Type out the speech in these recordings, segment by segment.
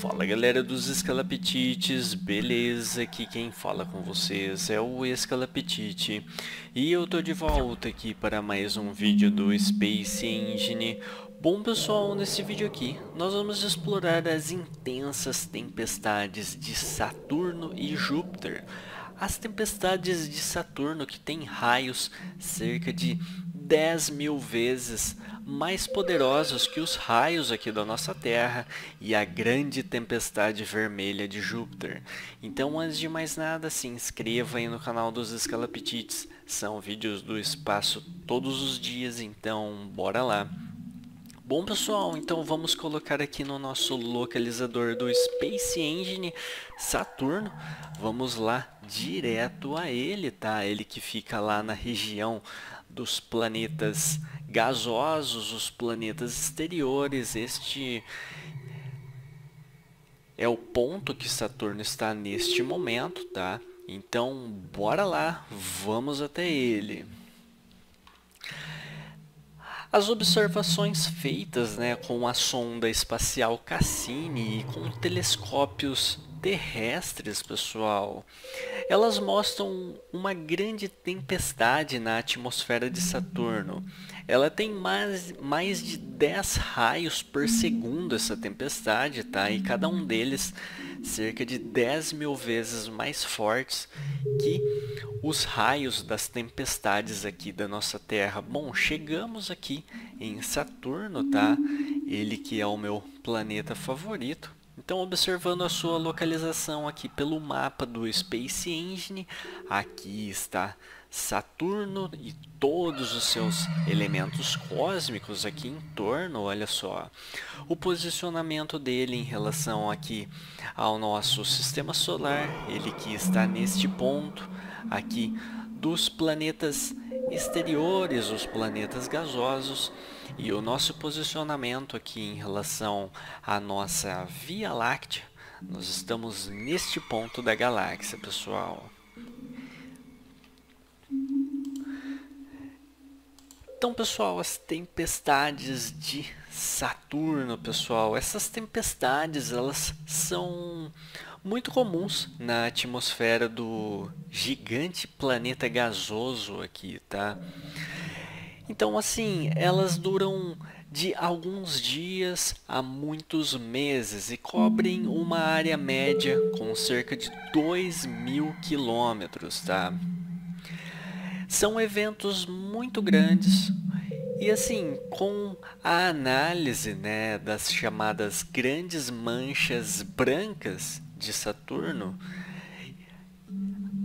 Fala galera dos Escalapetites, beleza? Aqui quem fala com vocês é o Escalapetite e eu tô de volta aqui para mais um vídeo do Space Engine. Bom pessoal, nesse vídeo aqui nós vamos explorar as intensas tempestades de Saturno e Júpiter. As tempestades de Saturno que tem raios cerca de 10 mil vezes mais poderosos que os raios aqui da nossa Terra e a grande tempestade vermelha de Júpiter. Então, antes de mais nada, se inscreva aí no canal dos Escalapetites, são vídeos do espaço todos os dias, então bora lá. Bom pessoal, então vamos colocar aqui no nosso localizador do Space Engine Saturno, vamos lá direto a ele, tá? Ele que fica lá na região dos planetas gasosos, os planetas exteriores. Este é o ponto que Saturno está neste momento, tá? Então bora lá, vamos até ele. As observações feitas, né, com a sonda espacial Cassini e com telescópios terrestres, pessoal, elas mostram uma grande tempestade na atmosfera de Saturno. Ela tem mais de 10 raios por segundo, essa tempestade, tá? E cada um deles cerca de 10 mil vezes mais fortes que os raios das tempestades aqui da nossa Terra. Bom, chegamos aqui em Saturno, tá? Ele que é o meu planeta favorito. Então, observando a sua localização aqui pelo mapa do Space Engine, aqui está Saturno e todos os seus elementos cósmicos aqui em torno, olha só. O posicionamento dele em relação aqui ao nosso sistema solar, ele que está neste ponto aqui dos planetas exteriores, os planetas gasosos, e o nosso posicionamento aqui em relação à nossa Via Láctea, nós estamos neste ponto da galáxia, pessoal. Então, pessoal, as tempestades de Saturno, pessoal, essas tempestades, elas são muito comuns na atmosfera do gigante planeta gasoso aqui, tá? Então, assim, elas duram de alguns dias a muitos meses e cobrem uma área média com cerca de 2 mil quilômetros, tá? São eventos muito grandes e, assim, com a análise, né, das chamadas grandes manchas brancas de Saturno,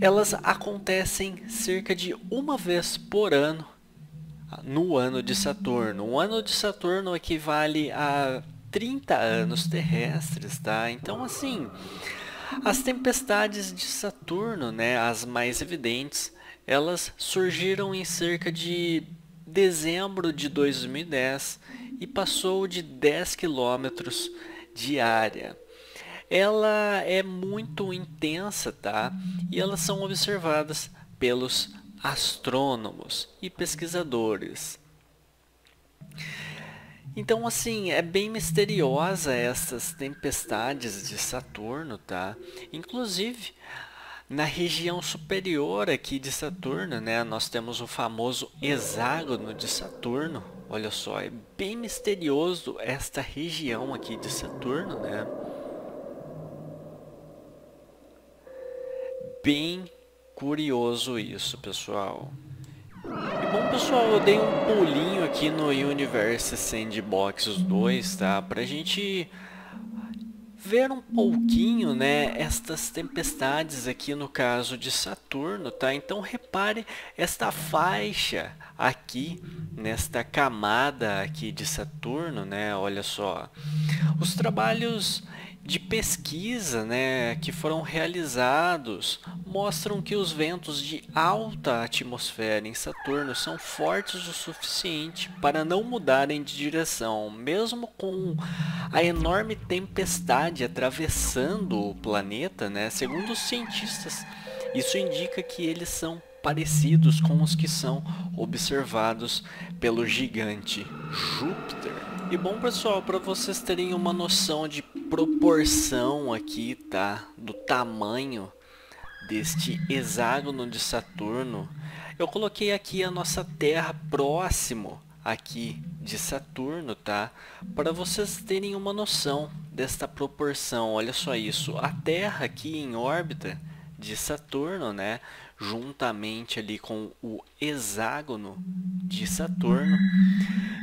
elas acontecem cerca de uma vez por ano no ano de Saturno. Um ano de Saturno equivale a 30 anos terrestres, tá? Então, assim, as tempestades de Saturno, né, as mais evidentes, elas surgiram em cerca de dezembro de 2010 e passou de 10 quilômetros de área. Ela é muito intensa, tá? E elas são observadas pelos astrônomos e pesquisadores. Então, assim, é bem misteriosa essas tempestades de Saturno, tá? Inclusive, na região superior aqui de Saturno, né, nós temos o famoso hexágono de Saturno. Olha só, é bem misterioso esta região aqui de Saturno, né? Bem curioso isso, pessoal. E bom, pessoal, eu dei um pulinho aqui no Universe Sandbox 2, tá? Pra gente ver um pouquinho, né, estas tempestades aqui no caso de Saturno, tá? Então repare esta faixa aqui, nesta camada aqui de Saturno, né? Olha só, os trabalhos de pesquisa, né, que foram realizados mostram que os ventos de alta atmosfera em Saturno são fortes o suficiente para não mudarem de direção, mesmo com a enorme tempestade atravessando o planeta, né? Segundo os cientistas, isso indica que eles são parecidos com os que são observados pelo gigante Júpiter. E bom, pessoal, para vocês terem uma noção de proporção aqui, tá, do tamanho deste hexágono de Saturno, eu coloquei aqui a nossa Terra próximo aqui de Saturno, tá, para vocês terem uma noção desta proporção. Olha só isso, a Terra aqui em órbita de Saturno, né, juntamente ali com o hexágono de Saturno.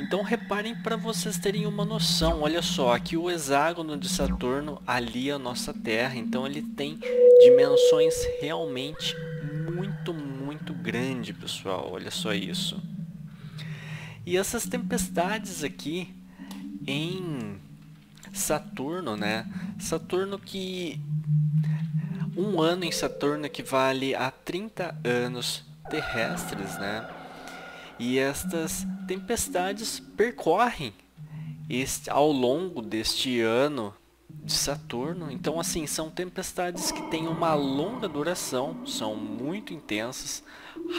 Então reparem para vocês terem uma noção, olha só, aqui o hexágono de Saturno, ali a nossa Terra, então ele tem dimensões realmente muito grande, pessoal, olha só isso. E essas tempestades aqui em Saturno, né? Saturno, que um ano em Saturno equivale a 30 anos terrestres, né? E estas tempestades percorrem ao longo deste ano de Saturno. Então, assim, são tempestades que têm uma longa duração, são muito intensas,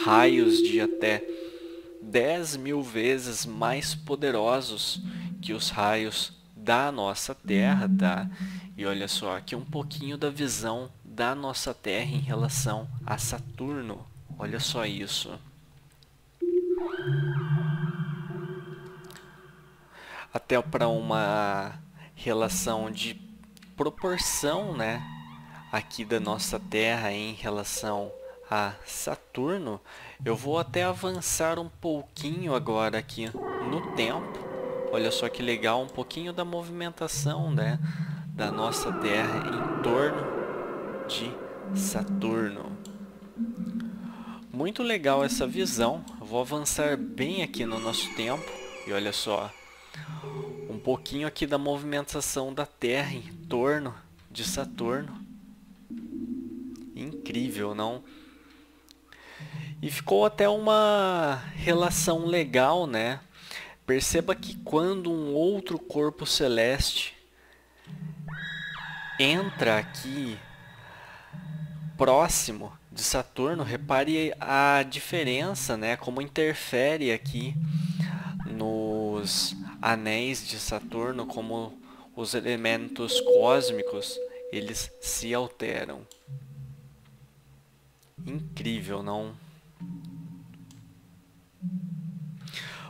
raios de até 10 mil vezes mais poderosos que os raios da nossa Terra, tá? E olha só, aqui um pouquinho da visão da nossa Terra em relação a Saturno. Olha só isso. Até para uma relação de proporção, né, aqui da nossa Terra em relação a Saturno, eu vou até avançar um pouquinho agora aqui no tempo. Olha só que legal, um pouquinho da movimentação, né, da nossa Terra em torno de Saturno. Muito legal essa visão. Eu vou avançar bem aqui no nosso tempo e olha só, um pouquinho aqui da movimentação da Terra em torno de Saturno. Incrível, não? E ficou até uma relação legal, né? Perceba que quando um outro corpo celeste entra aqui próximo de Saturno, repare a diferença, né? Como interfere aqui nos anéis de Saturno, como os elementos cósmicos, eles se alteram. Incrível, não?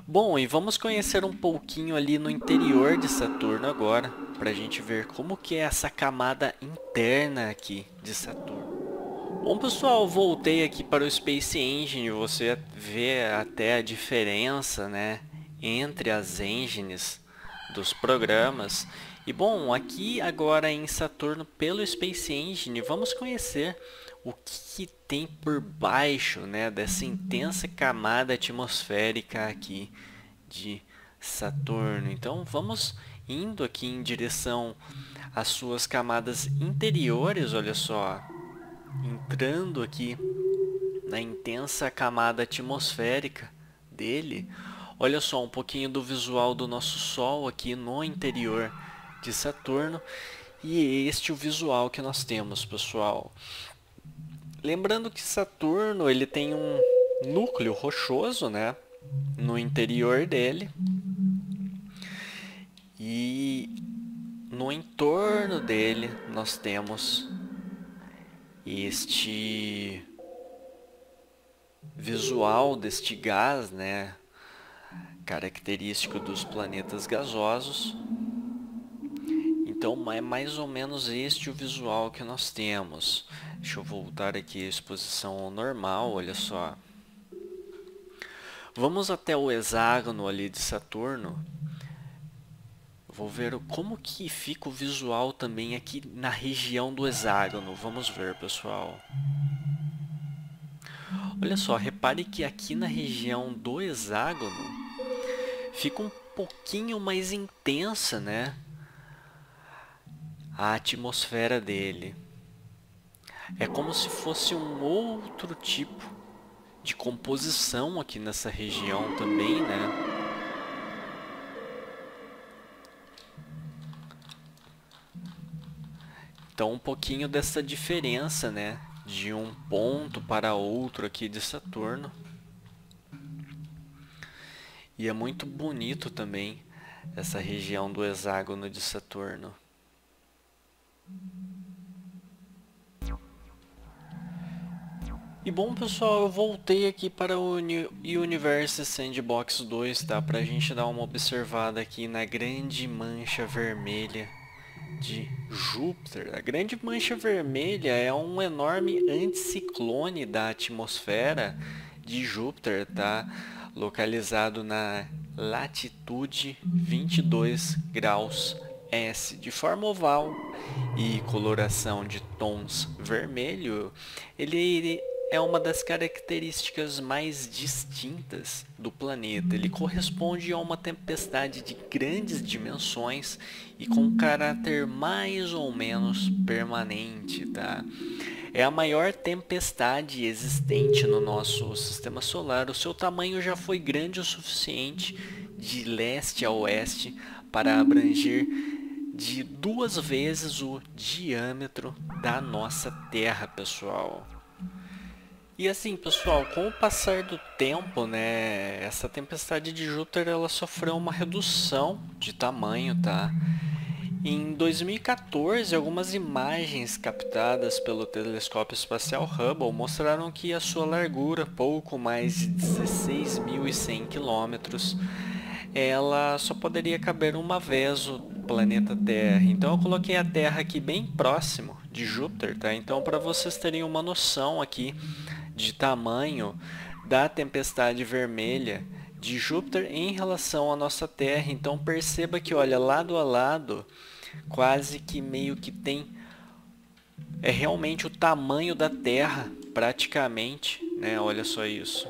Bom, e vamos conhecer um pouquinho ali no interior de Saturno agora, para a gente ver como que é essa camada interna aqui de Saturno. Bom, pessoal, voltei aqui para o Space Engine. Você vê até a diferença, né, entre as engines dos programas. E bom, aqui agora em Saturno pelo Space Engine, vamos conhecer o que tem por baixo, né, dessa intensa camada atmosférica aqui de Saturno. Então vamos indo aqui em direção às suas camadas interiores, olha só, entrando aqui na intensa camada atmosférica dele. Olha só, um pouquinho do visual do nosso Sol aqui no interior de Saturno, e este é o visual que nós temos, pessoal. Lembrando que Saturno, ele tem um núcleo rochoso, né, no interior dele, e no entorno dele nós temos este visual deste gás, né, característico dos planetas gasosos. Então é mais ou menos este o visual que nós temos. Deixa eu voltar aqui à exposição normal, olha só. Vamos até o hexágono ali de Saturno. Vou ver como que fica o visual também aqui na região do hexágono. Vamos ver, pessoal. Olha só, repare que aqui na região do hexágono fica um pouquinho mais intensa, né, a atmosfera dele. É como se fosse um outro tipo de composição aqui nessa região também, né? Então um pouquinho dessa diferença, né, de um ponto para outro aqui de Saturno. E é muito bonito também essa região do hexágono de Saturno. E bom, pessoal, eu voltei aqui para o Universe Sandbox 2, tá? Para a gente dar uma observada aqui na grande mancha vermelha de Júpiter. A grande mancha vermelha é um enorme anticiclone da atmosfera de Júpiter, tá? Localizado na latitude 22 graus S, de forma oval e coloração de tons vermelho. Ele é uma das características mais distintas do planeta. Ele corresponde a uma tempestade de grandes dimensões e com caráter mais ou menos permanente, tá? É a maior tempestade existente no nosso sistema solar. O seu tamanho já foi grande o suficiente, de leste a oeste, para abranger de 2 vezes o diâmetro da nossa Terra, pessoal. E assim, pessoal, com o passar do tempo, né, essa tempestade de Júpiter ela sofreu uma redução de tamanho, tá? Em 2014, algumas imagens captadas pelo telescópio espacial Hubble mostraram que a sua largura, pouco mais de 16.100 quilômetros, ela só poderia caber uma vez o planeta Terra. Então eu coloquei a Terra aqui bem próximo de Júpiter, tá? Então, para vocês terem uma noção aqui de tamanho da tempestade vermelha de Júpiter em relação à nossa Terra. Então perceba que, olha, lado a lado, quase que meio que tem, é realmente o tamanho da Terra, praticamente, né? Olha só isso.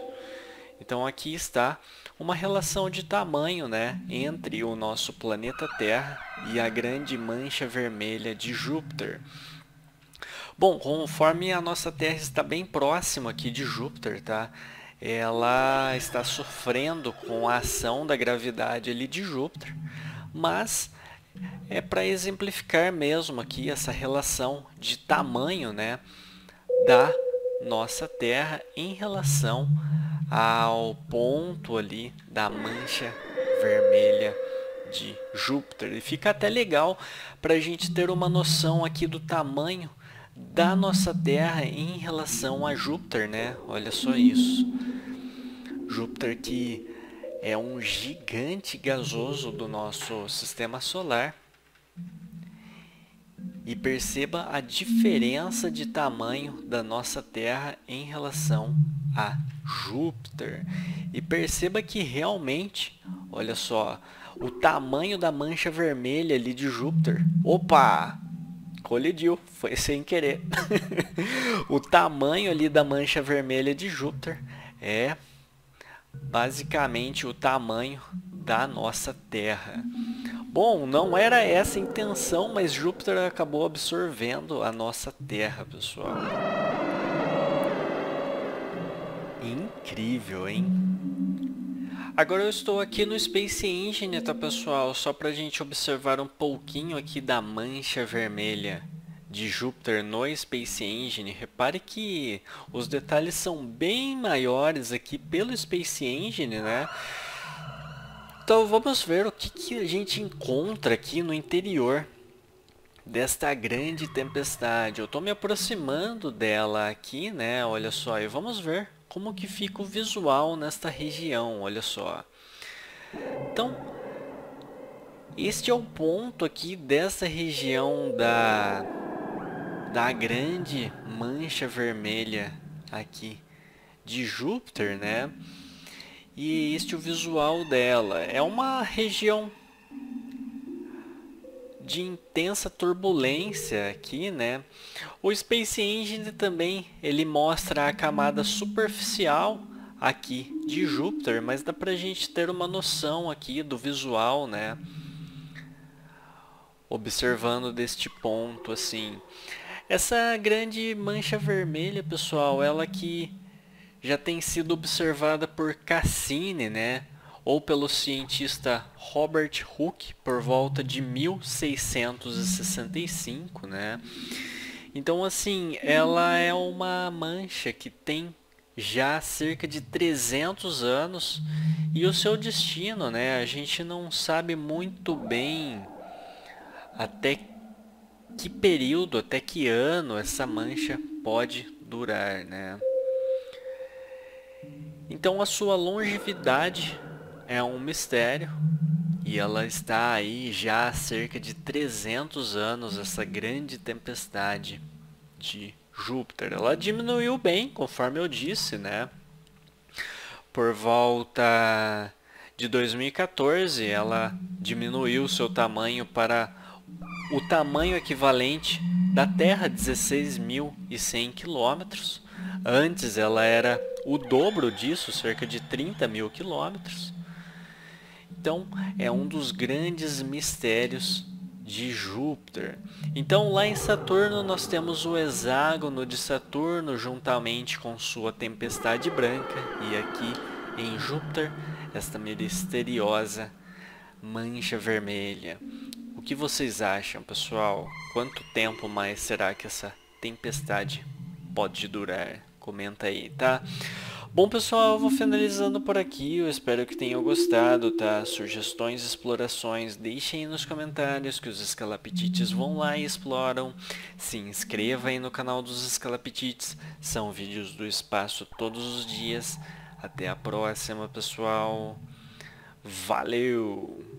Então aqui está uma relação de tamanho, né, entre o nosso planeta Terra e a grande mancha vermelha de Júpiter. Bom, conforme a nossa Terra está bem próxima aqui de Júpiter, tá? Ela está sofrendo com a ação da gravidade ali de Júpiter, mas é para exemplificar mesmo aqui essa relação de tamanho, né, da nossa Terra em relação ao ponto ali da mancha vermelha de Júpiter. E fica até legal para a gente ter uma noção aqui do tamanho da nossa Terra em relação a Júpiter, né? Olha só isso. Júpiter, que é um gigante gasoso do nosso sistema solar. E perceba a diferença de tamanho da nossa Terra em relação a Júpiter. E perceba que realmente, olha só, o tamanho da mancha vermelha ali de Júpiter, opa, colidiu, foi sem querer. O tamanho ali da mancha vermelha de Júpiter é basicamente o tamanho da nossa Terra. Bom, não era essa a intenção, mas Júpiter acabou absorvendo a nossa Terra, pessoal. Incrível, hein? Agora eu estou aqui no Space Engine, tá, pessoal? Só para a gente observar um pouquinho aqui da mancha vermelha de Júpiter no Space Engine. Repare que os detalhes são bem maiores aqui pelo Space Engine, né? Então vamos ver o que a gente encontra aqui no interior desta grande tempestade. Eu estou me aproximando dela aqui, né? Olha só, e vamos ver como que fica o visual nesta região, olha só. Então, este é o ponto aqui dessa região da grande mancha vermelha aqui de Júpiter, né? E este é o visual dela. É uma região de intensa turbulência aqui, né? O Space Engine também ele mostra a camada superficial aqui de Júpiter, mas dá pra gente ter uma noção aqui do visual, né? Observando deste ponto assim. Essa grande mancha vermelha, pessoal, ela que já tem sido observada por Cassini, né? Ou pelo cientista Robert Hooke, por volta de 1665, né? Então, assim, ela é uma mancha que tem já há cerca de 300 anos e o seu destino, né, a gente não sabe muito bem até que período, até que ano essa mancha pode durar, né? Então a sua longevidade é um mistério e ela está aí já há cerca de 300 anos, essa grande tempestade de Júpiter. Ela diminuiu bem, conforme eu disse, né? Por volta de 2014, ela diminuiu seu tamanho para o tamanho equivalente da Terra, 16.100 quilômetros. Antes ela era o dobro disso, cerca de 30 mil quilômetros. Então é um dos grandes mistérios de Júpiter. Então lá em Saturno nós temos o hexágono de Saturno juntamente com sua tempestade branca, e aqui em Júpiter esta misteriosa mancha vermelha. O que vocês acham, pessoal? Quanto tempo mais será que essa tempestade pode durar? Comenta aí, tá? Bom, pessoal, eu vou finalizando por aqui, eu espero que tenham gostado, tá? Sugestões, explorações, deixem aí nos comentários, que os Escalapetites vão lá e exploram. Se inscreva aí no canal dos Escalapetites, são vídeos do espaço todos os dias. Até a próxima, pessoal. Valeu!